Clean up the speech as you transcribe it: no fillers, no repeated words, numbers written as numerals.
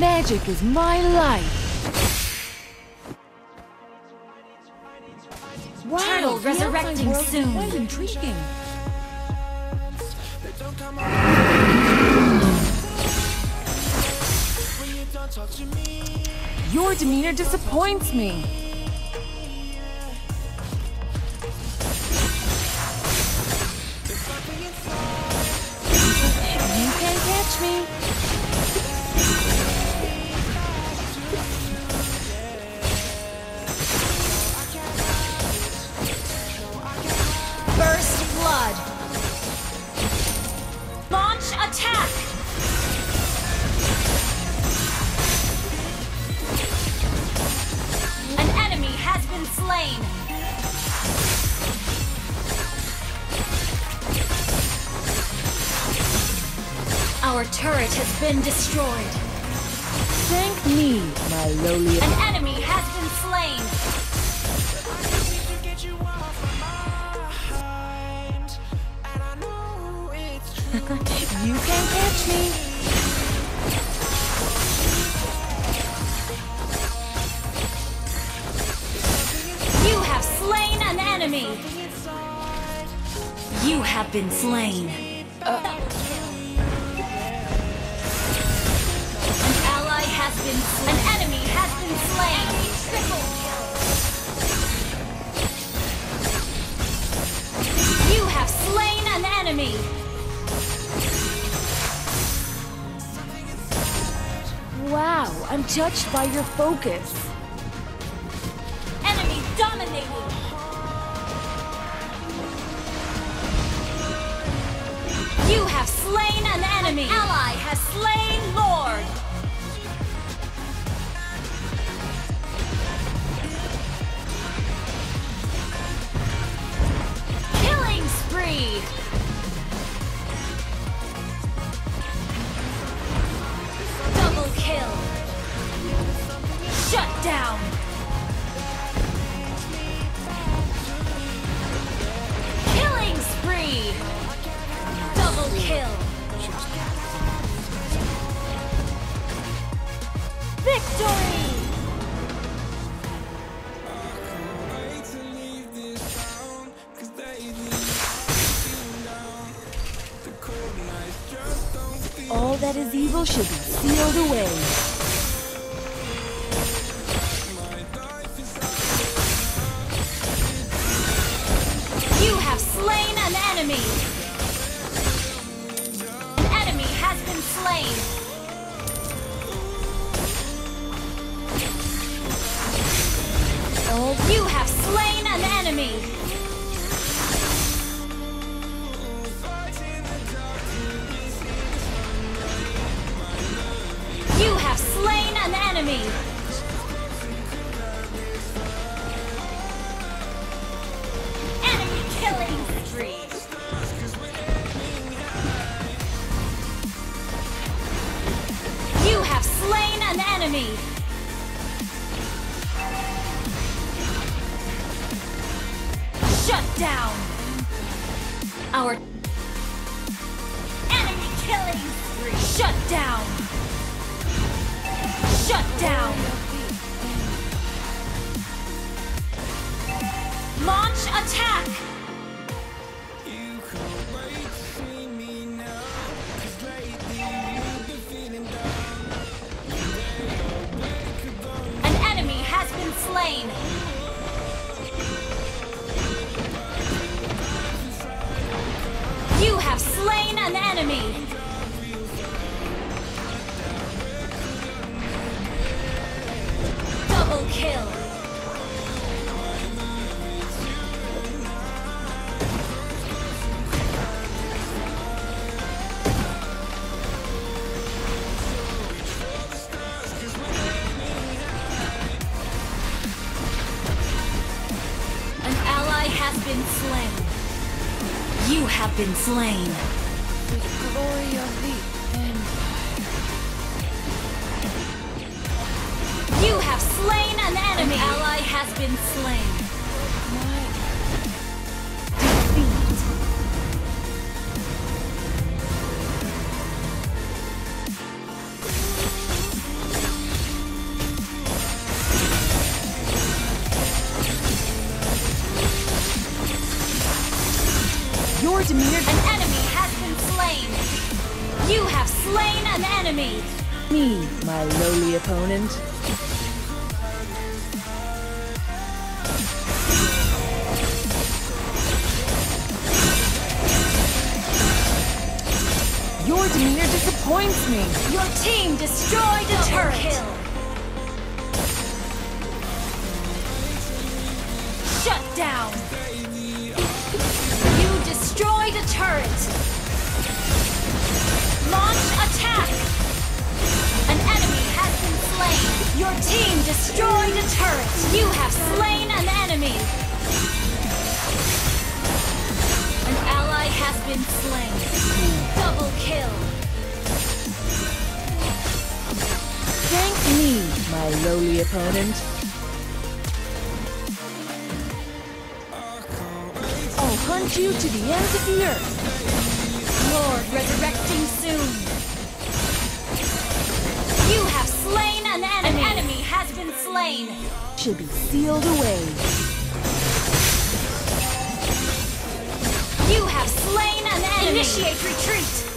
Magic is my life. Wow, turtle resurrecting soon. Quite intriguing. Your demeanor disappoints me. You can't catch me. Burst blood. Launch attack. An enemy has been slain. Our turret has been destroyed. Thank me, my lowly. An enemy has been slain. You can't catch me. You have slain an enemy. You have been slain. An enemy has been slain. Triple kill. You have slain an enemy. Wow, I'm touched by your focus. Enemy dominating. You have slain an enemy. An ally has slain Lord. Double kill. Shut down. Killing spree. Double kill. Victory. All that is evil should be sealed away. You have slain an enemy. An enemy has been slain. Oh, you have slain an enemy. Slain an enemy. Enemy killing spree. You have slain an enemy. Shut down. Our enemy killing spree. Shut down. Shut down! Launch attack! You can't wait to see me now, 'cause lately you've been feeling down. An enemy has been slain! You have slain an enemy! Kill. An ally has been slain. You have been slain. The glory of the empire. You have slain. An enemy. An ally has been slain. Defeat. Your demeanor. An enemy has been slain. You have slain an enemy. Me, my lowly opponent. Your demeanor disappoints me. Your team destroyed a turret. Kill. Shut down. You destroyed a turret. Launch attack. An enemy has been slain. Your team destroyed a turret. You have slain an enemy. An ally has been slain. Double kill. Thank me, my lowly opponent. I'll hunt you to the ends of the earth. Lord, resurrecting soon. You have slain an enemy. An enemy has been slain. Should be sealed away. You have slain an enemy! Initiate retreat!